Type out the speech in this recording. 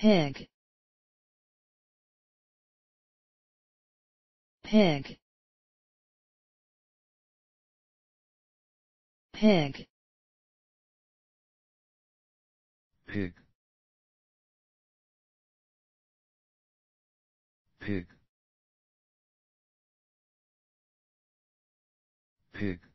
Pig. Pig. Pig. Pig. Pig. Pig.